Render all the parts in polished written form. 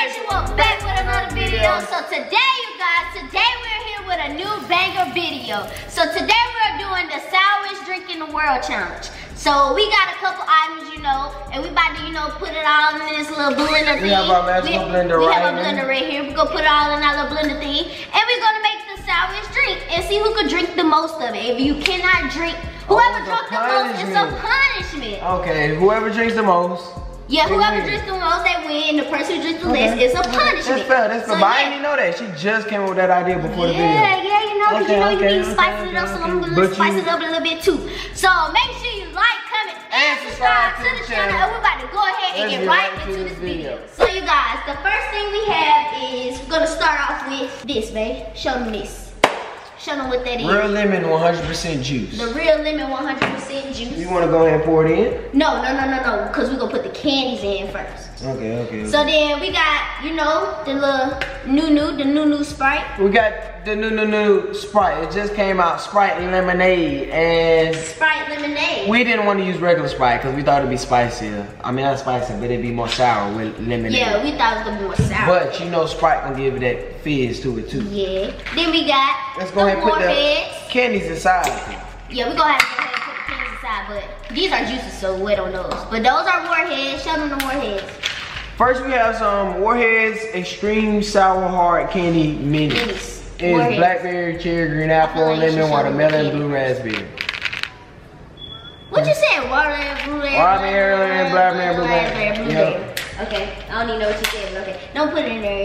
guys, welcome back with another video. So today, you guys, we're here with a new banger video. So today we're doing the sourest drink in the world challenge. So we got a couple items, you know, and we about to, you know, put it all in this little blender thing. We have our magical blender right here. We have a blender right here. We're gonna put it all in our little blender thing, and we're gonna make the sourest drink and see who could drink the most of it. If you cannot drink, whoever drank the most, it's a punishment. Okay, whoever drinks the most. Yeah, whoever drinks the most, they win. The person who drinks the least is a punishment. That's fair, that's fair. So, but I didn't know that. She just came up with that idea before the video. Yeah, you know, because you need to spice it up, so I'm going to spice it up a little bit too. So make sure you like, comment, and subscribe to the channel. And we're about to go ahead and get right into this video. So you guys, the first thing we have is we're going to start off with this, babe. Show them this. Show them what that is. Real lemon 100% juice. The real lemon 100% juice. You want to go ahead and pour it in? No, no, no, no, no. Because we're going to put the candies in first. Okay, okay. So then we got, you know, the little new Sprite. We got the new Sprite. It just came out. Sprite Lemonade and... Sprite Lemonade. We didn't want to use regular Sprite because we thought it would be spicier. I mean, not spicier, but it would be more sour with lemonade. Yeah, we thought it was going to be more sour. But you know Sprite can give it that fizz to it too. Yeah. Then we got... Let's go ahead and put the candies inside. Yeah, we're going to have to put the candies inside, but these are juices, so we don't know. But those are Warheads. Show them the Warheads. First, we have some Warheads Extreme Sour Hard Candy Minis. It's blackberry, cherry, green apple, like lemon, watermelon, blue raspberry. What you said? Watermelon, blue raspberry, blackberry, blue raspberry. Okay, I don't even know what you said, but okay. Don't put it in there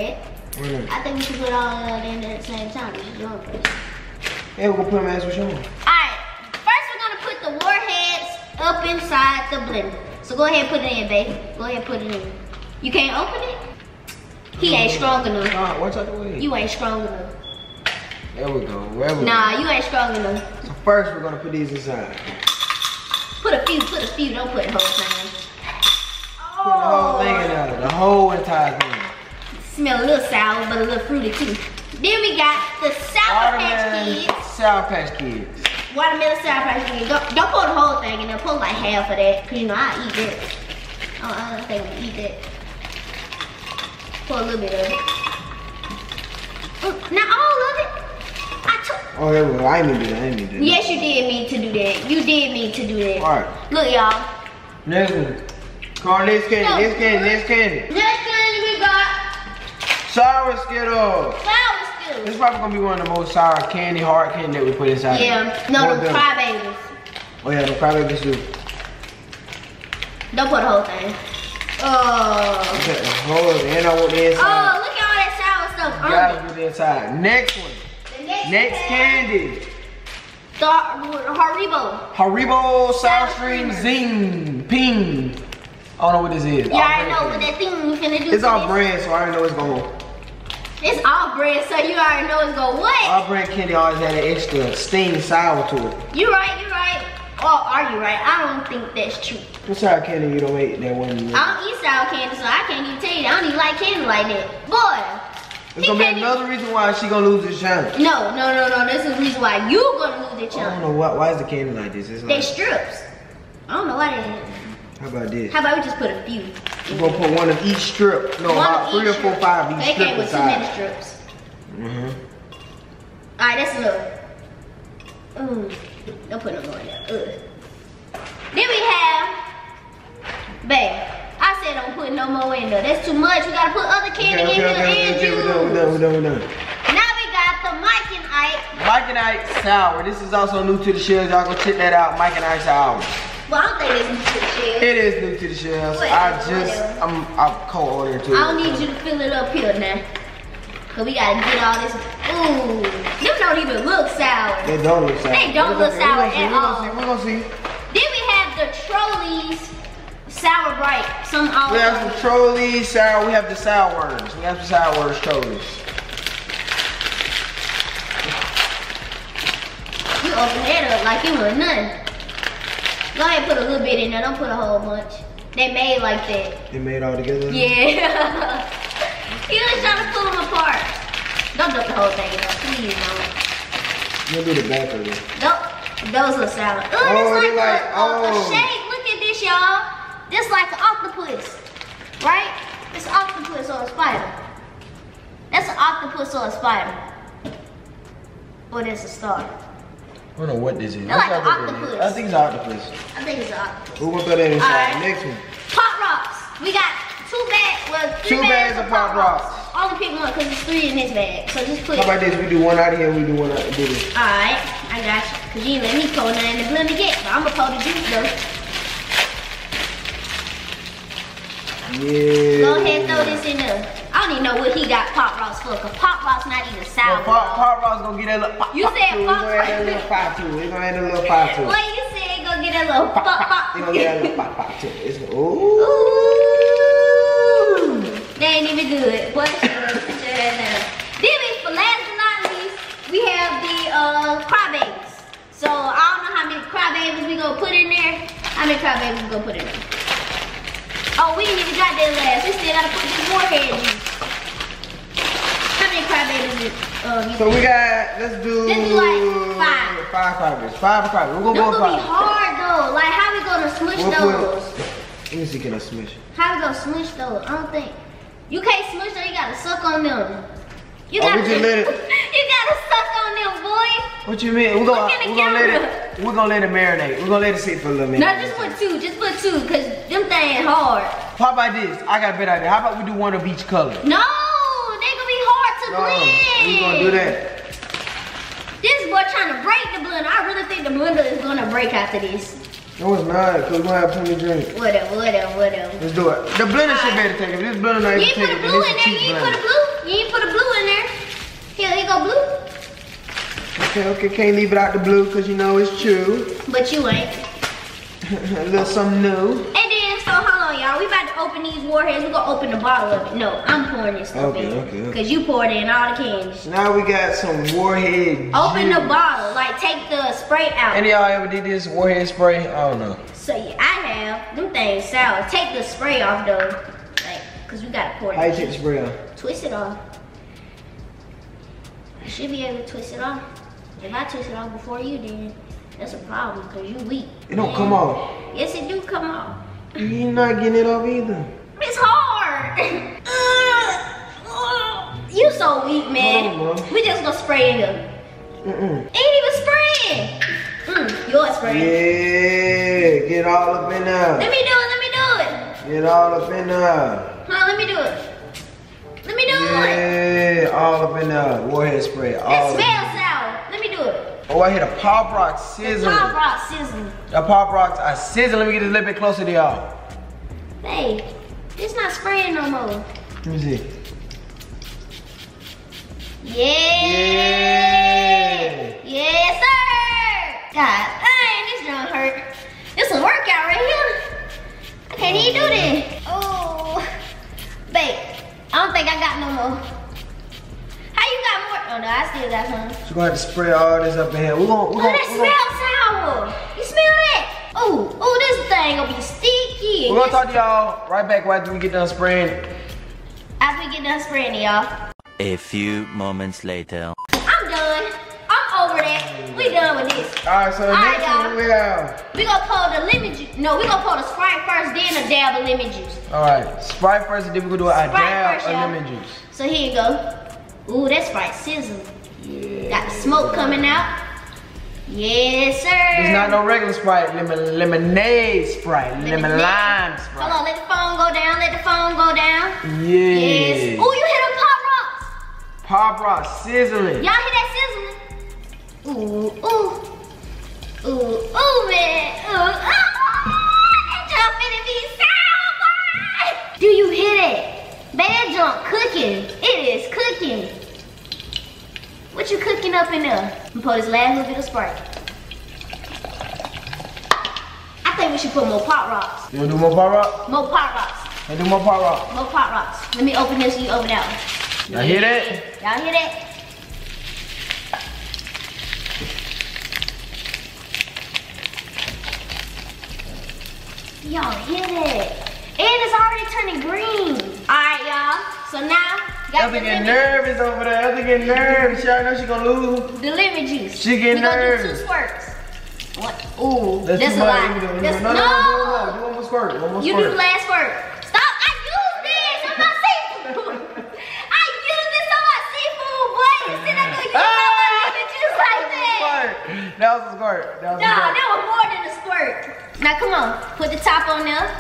yet. I think we should put all of them in there at the same time. Yeah, we're gonna put them as we show them. Alright, first we're gonna put the Warheads up inside the blender. So go ahead and put it in, babe. Go ahead and put it in. You can't open it? He ain't strong enough. Alright, watch out the way. You ain't strong enough. There we go. Nah, you ain't strong enough. So first we're gonna put these inside. Put a few, don't put the whole thing in. Oh. Put the whole thing in there, the whole entire thing. Smell a little sour, but a little fruity too. Then we got the Sour Patch Kids. Sour Patch Kids. Watermelon Sour Patch Kids. Don't pour the whole thing in there. Pour like half of that. Cause you know, I'll eat that. I don't think we eat that. Pour a little bit of it. Not all of it. I took. Oh, yeah, well, I didn't mean to do that. Yes, you did mean to do that. You did mean to do that. All right. Look, y'all. Next one. Call this candy, no, this candy, this candy. Next candy we got. Sour Skittles. Sour Skittles. This is probably gonna be one of the most sour candy, hard candy that we put inside. Yeah, no, the Cry Babies. Oh yeah, the Cry Babies too. Don't put the whole thing. Oh. Okay, the whole thing. And I want the inside. Oh, look at all that sour stuff. You gotta do the inside. Next one. The next candy. The Haribo. Haribo Sour Stream Zing Ping. I don't know what this is. Yeah, I know, but that thing you finna do. It's all bread, so I already know it's gonna. It's all bread, so you already know it's gonna what? All bread candy always had an extra sting sour to it. You right, you right. Well, are you right? I don't think that's true. What sour candy you don't eat that one? I don't eat sour candy, so I can't even tell you. I don't even like candy like that. Boy, it's gonna be another reason why she gonna lose this challenge. No, no, no, no. This is the reason why you gonna lose the challenge. I don't know why. Why is the candy like this? It's like, they strips. I don't know why they. How about this? How about we just put a few? We're gonna put one of each strip. No, about three or four, 5 each strip. They came with too many strips. Mm-hmm. All right, that's a little. Ooh, don't put no more in there. Ugh. Then we have, babe. I said don't put no more in there. That's too much. We gotta put other candy in here and juice. We're done. Now we got the Mike and Ike. Mike and Ike sour. This is also new to the shelves. Y'all go check that out. Mike and Ike sour. Well, I don't think it's new to the shelves. It is new to the shelves. I'm co-ordering too. I don't need you to fill it up here now. Cause we gotta get all this. Ooh, them don't even look sour. They don't look sour. They don't look sour at all. We're gonna see. Then we have the Trolli Sour Brite. We have some Trolli sour. We have the sour worms. We have the sour worms Trollis. You open that up like it was nothing. Go ahead and put a little bit in there. Don't put a whole bunch. They made like that. They made all together? Yeah. You just trying to pull them apart. Don't dump the whole thing in there. Please don't. You'll do the back of it. Nope. Those look sour. Ooh, oh, it's like a shape. Look at this, y'all. This like an octopus. Right? It's an octopus or a spider. That's an octopus or a spider. Or there's a star. I don't know what this is. Like an octopus. I think it's an octopus. I think it's an octopus. Who wants to throw that inside? Next one. Pop Rocks. We got two bags of Pop Rocks. I'll only pick one because it's three in this bag. So just put. How about this? We do one out of here and we do one out of this. Alright, I got you. Because you ain't let me pull nothing to blend again. But I'm going to pull the juice though. Yeah. Go ahead and throw this in there. I don't even know what he got Pop Rocks for. Because Pop Rocks not even sour. No, Pop Rocks going to get that little pop. You said Pop Rocks. It's going to add a little pop to it. It's going to add a little pop to it. Wait, you said it's going to get that little pop pop. It's going to get that little pop pop to it. It's going to, ooh. They ain't even good. But then for last but not least, we have the Cry Babies. So I don't know how many Cry Babies we gonna put in there. How many Cry Babies we gonna put in there? Oh, we didn't even got that last. We still gotta put this Warhead in. How many Cry Babies we So we got, let's do like five. Five Cry Babies. We're gonna be hard though. Like how we gonna smush those? Let me see, can I smush it? How we gonna smush those? I don't think. You can't smush them, you gotta suck on them. You gotta suck on them, boy. What you mean? We're gonna let it marinate. We're gonna let it sit for a little minute. No, just put two, cause them things hard. How about this? I got a better idea. How about we do one of each color? No, they gonna be hard to blend. We gonna do that. This boy trying to break the blender. I really think the blender is gonna break after this. No, it's not, because we're going to have plenty of drinks. Whatever. Let's do it. The blender should better take it. This blender not even taking it. You ain't put a blue in there. Here go blue. Okay. Can't leave it out the blue, because you know it's true. But you ain't. A little something new. And then, so hold on, y'all. We about to open these Warheads. We're going to open the bottle of it. No, I'm pouring this stuff in. Okay. Because you poured in all the candies. Now we got some Warhead juice. Open the bottle. Like, take the Sprite out. Any of y'all ever did this Warhead spray? I don't know. So, yeah, I have. Them things sour. Take the spray off, though. Like, because we got to pour it. How you take the spray off? Twist it off. You should be able to twist it off. If I twist it off before you, then that's a problem, because you weak. It don't come off. Yes, it do come off. You're not getting it off either. It's hard. You so weak, man. On, we just gonna spray it up. It ain't even spraying. You're spraying. Yeah, get all up in there. Let me do it. Get all up in there. Huh, let me do it. Yeah, all up in there. Warhead spray. It smells sour. Let me do it. Oh, I hit a Pop Rock sizzle. The Pop Rocks are sizzling. Let me get this a little bit closer to y'all. Hey, it's not spraying no more. Let me see. Yeah. Yes, sir. God dang, this don't hurt. This a workout right here. I can't even do this. Oh, babe, I don't think I got no more. Oh no, I still got some. She's gonna have to spray all this up in here. That smells sour. You smell that? Oh, this thing gonna be sticky. We're gonna talk to y'all right back after we get done spraying. After we get done spraying, y'all. A few moments later. I'm done. I'm over that. We done with this. Alright, so next we gonna pour the lemon juice. No, we gonna pour the Sprite first, then a dab of lemon juice. Alright, Sprite first, and then we gonna do a dab of lemon juice. So here you go. Ooh, that's right, sizzle. Yeah. Got the smoke coming out. Yes, sir. It's not no regular Sprite, lemonade Sprite, lemon lime Sprite. Hold on, let the phone go down. Yes. Ooh, you hit them Pop Rocks. Pop Rocks sizzling. Y'all hear that sizzling? Ooh, man. That jump finna be sour, boy. Do you hear that? Bad junk cooking. It is cooking. What you cooking up in there? I'm gonna pour this last little bit of Sprite. I think we should put more Pop Rocks. You wanna do more Pop Rocks? More Pop Rocks. And do more Pop Rocks. More Pop Rocks. Let me open this and you open that one. Y'all hear that? Y'all hear that? Y'all hear that? And it's already turning green. All right, y'all. So now, Elsa getting nervous over there. Elsa getting nervous. Y'all know she gonna lose. The lemon juice. She getting nervous. We gonna do two squirts. What? Ooh, that's a lot. No. Do one more squirt. You do the last squirt. Stop. I used this. I'm not That was a squirt. That was a squirt. That was more than a squirt. Now come on, put the top on there.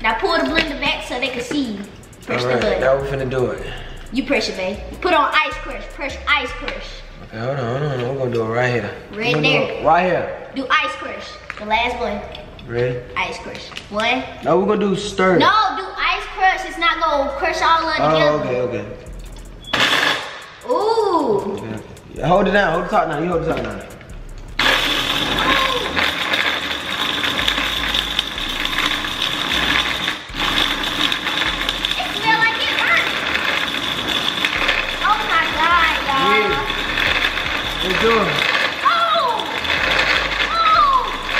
Now pull the blender back so they can see. Press the button. Now we're finna do it. You press it, babe. Put on ice crush. Press ice crush. Okay, hold on, hold on. I'm gonna do it right here. Right there. Right here. Do ice crush. The last one. Ready? Ice crush. One. Now we're gonna do stir. No, do ice crush. It's not gonna crush all of together. Oh, okay, okay. Ooh. Okay. Yeah, hold it down. Hold the top now. You hold the top now. It smells like it's burning. Oh my God, y'all. Yeah. What you doing? Oh! Oh!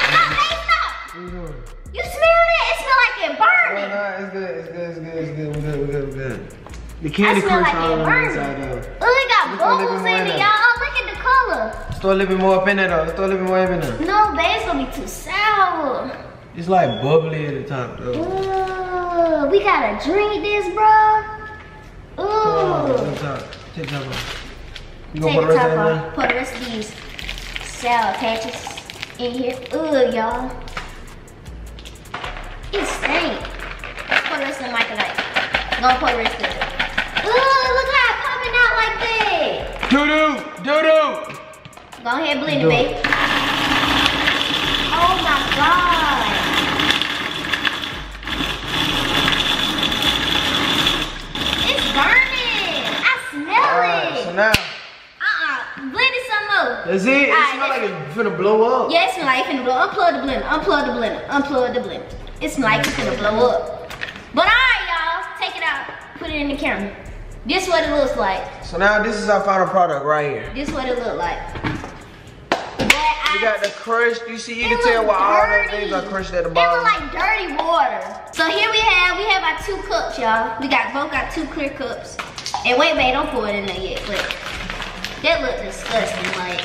Stop, babe, stop! What you doing? You smell it? It smells like it's burning. No, no, it's good. It's good. It's good. It's good. We're good. We're good. We're good. The candy crush all on the inside though. Oh, it got bubbles in it, y'all. Oh, look at the color. Let's throw a little bit more up in there though. Let's throw a little bit more up in there. No, babe, it's gonna be too sour. It's like bubbly at the top though. Ooh, we gotta drink this, bro. Ooh. Oh, take the top off. You gonna put the top off. Put the rest of these sour patches in here. Ooh, y'all. It stinks. Let's put the rest of Mike and Ike. Gonna put the rest of it. Ooh, look how it's popping out like that. Doo-doo, doo-doo. Go ahead, blend it, babe. Oh my God. It's burning. I smell it. So now. Blend it some more. That's it. It smells like it's finna blow up. Yeah, it smells like it's finna blow up. Unplug the blender. Unplug the blender. Unplug the blender. It smells like it's finna blow up. But alright, y'all. Take it out. Put it in the camera. This is what it looks like. So now this is our final product right here. This is what it look like. You got the crushed, you see, you can tell why all those things are crushed at the bottom. It look like dirty water. So here we have our 2 cups, y'all. We got both got 2 clear cups. And wait, babe, don't pour it in there yet, but that look disgusting, like,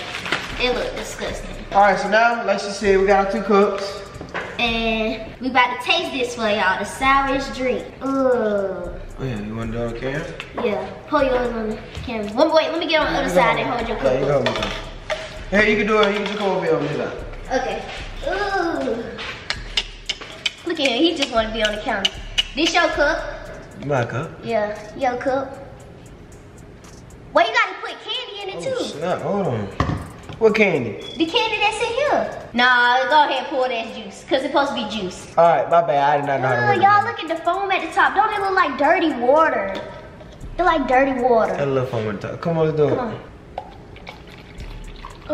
it look disgusting. All right, so now, like she said, we got our 2 cups. And we about to taste this for y'all, the sourest drink. Ugh. Oh yeah, you want to do it on camera? Yeah, hold yours on the camera. Wait, let me get on the other side and hold your cup. Yeah, you go. Hey, you can do it. You can just come over here. Okay. Ooh. Look at him. He just want to be on the counter. This your cup? My cup? Yeah, your cup. Well, you got to put candy in it too. Snap. Hold on. What candy? The candy that's in here. Nah, go ahead and pour that juice, because it's supposed to be juice. All right, my bad. I did not know how to do it. Y'all, look at the foam at the top. Don't it look like dirty water? It like dirty water. I love foam at the top. Come on, let's do it. Ooh.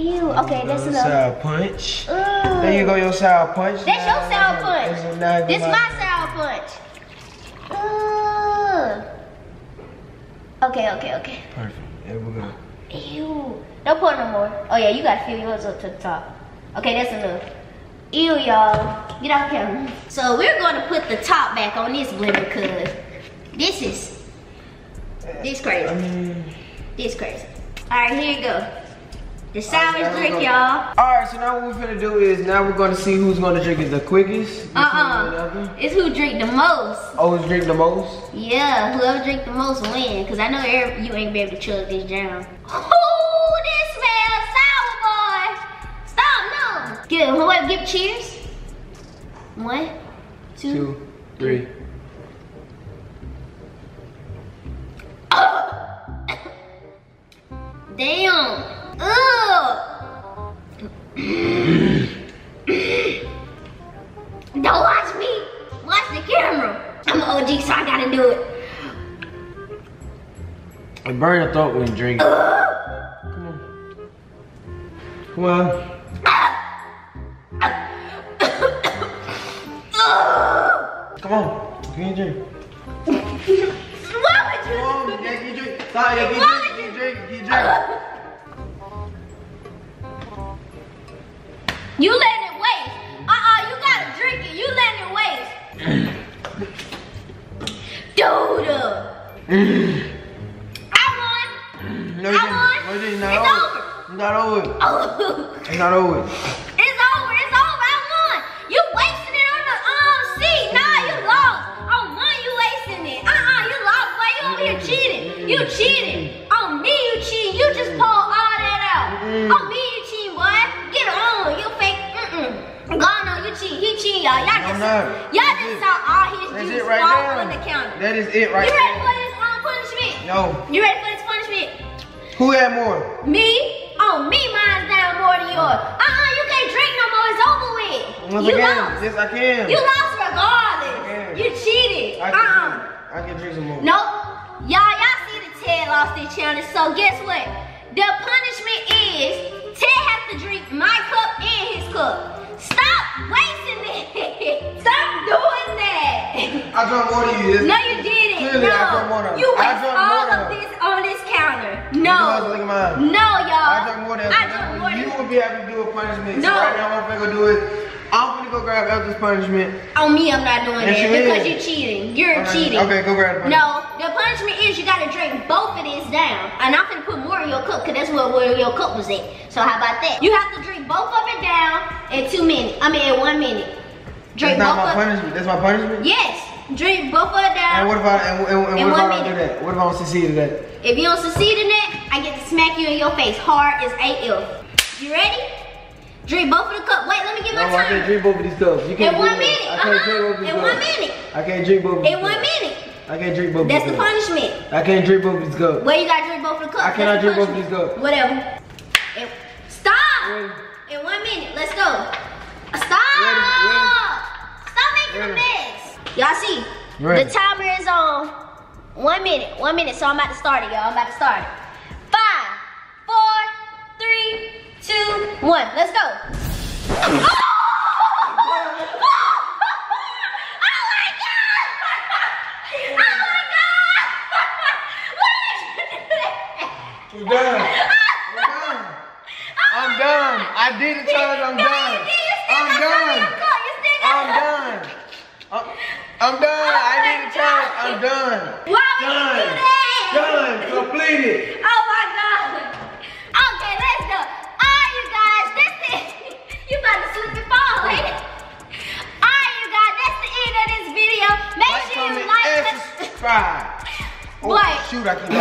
Ew, okay, that's enough. Sour punch. Ooh. There you go, your sour punch. That's your sour punch. This is my sour punch. Ooh. Okay, okay, okay. Perfect. Yeah, we're good. Ew. Don't pour no more. Oh yeah, you gotta fill yours up to the top. Okay, that's enough. Ew, y'all. Get out camera. So we're gonna put the top back on this blender, cause this crazy. This crazy. Alright, here you go. The sourest drink, y'all. Alright, so now what we're gonna do is now we're gonna see who's gonna drink it the quickest. It's who drink the most. Oh, who drink the most? Yeah, whoever drink the most win. Cause I know you ain't be able to chug this down. Ooh, this smells sour, boy. Stop, no. Give cheers. 1, 2, 3. Damn. Ugh. Don't watch me. Watch the camera. I'm an OG, so I gotta do it. I burn your throat when you drink. Come on. Come on. Come on. Can you drink? Why would you? Come on, yeah, you drink. Stop, yeah, you drink. You letting it waste. You gotta drink it. You letting it waste. Dude. I won. No, I won. It's over. It's not over. It's not over. It's over. It's over. I won. You wasting it on the seat. Nah, you lost. On one, you wasting it. You lost, boy. You over here cheating. You cheated. On me, you cheating. You just Oh, me, you cheating, boy. Get on, you fake. God, no, you cheat. He cheating, y'all. Y'all just saw all his juice right fall on the counter. That is it right now. You ready for this punishment? No. You ready for this punishment? Who had more? Me? Oh, me, mine's down more than yours. Uh-uh, you can't drink no more. It's over with. Once you again, lost. Yes, I can. You lost regardless. You cheated. I can drink some more. Nope. Y'all see that Ted lost this challenge, so guess what? The punishment is Ted has to drink my cup and his cup. Stop wasting it. Stop doing that. I drank more than you. No, you didn't. Clearly, no. You wasted all of this on this counter. No. No, y'all. I drank more than you. You would be able to do a punishment. No. So right now, I'm going to do it. I'm gonna go grab out this punishment. Oh, me, I'm not doing that because you're cheating. You're cheating. Okay, go grab it. No, the punishment is you gotta drink both of this down. And I'm gonna put more in your cup because that's where your cup was at. So how about that? You have to drink both of it down in 2 minutes. I mean, in 1 minute. Drink both of it. That's not my punishment. That's my punishment? Yes. Drink both of it down. And what if I don't do that? What if I don't succeed in that? If you don't succeed in that, I get to smack you in your face hard as AF. You ready? Drink both of the cup. Wait, let me get my time. I can't drink both of these cups. You can't in 1 minute. In 1 minute. I can't drink both of these cups. In 1 minute. I can't drink both of these cups. That's the punishment. I can't drink both of these cups. Well, you gotta drink both of the cups. I cannot drink both of these cups. Whatever. Stop. In 1 minute. Let's go. Stop. Stop making a mess. Y'all see, the timer is on 1 minute. 1 minute. So I'm about to start it, y'all. I'm about to start it. 5, 4, 3, 2, 1, let's go. Oh! Oh my God! Oh my God! Why did you do that? We're done. We're done. I'm done. I did the challenge. I'm done. I'm done. I'm done. I'm done. I did the challenge. I'm done. Why would you do that? Done. Completed. Oh my God. Okay, let's go. Alright, you guys, that's the end of this video. Make sure you like and subscribe. Oh, shoot, I can't.